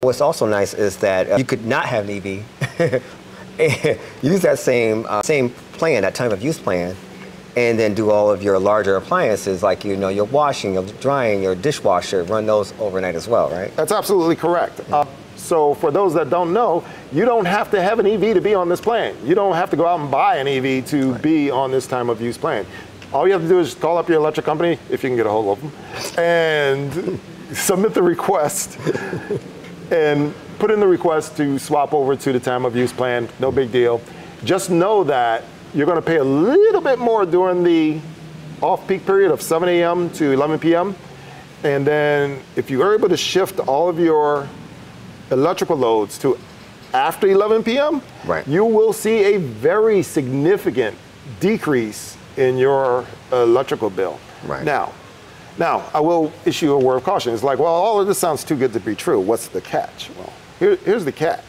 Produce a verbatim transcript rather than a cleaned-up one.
What's also nice is that uh, you could not have an E V, and use that same uh, same plan, that time of use plan, and then do all of your larger appliances, like you know your washing, your drying, your dishwasher, run those overnight as well, right? That's absolutely correct. Uh, so for those that don't know, you don't have to have an E V to be on this plan. You don't have to go out and buy an E V to right. be on this time of use plan. All you have to do is call up your electric company, if you can get a hold of them, and submit the request, and put in the request to swap over to the time of use plan. No big deal. Just know that you're going to pay a little bit more during the off-peak period of seven A M to eleven P M And then if you are able to shift all of your electrical loads to after eleven P M, right. you will see a very significant decrease in your electrical bill. Right. Now, now, I will issue a word of caution. It's like, well, all of this sounds too good to be true. What's the catch? Well, here, here's the catch.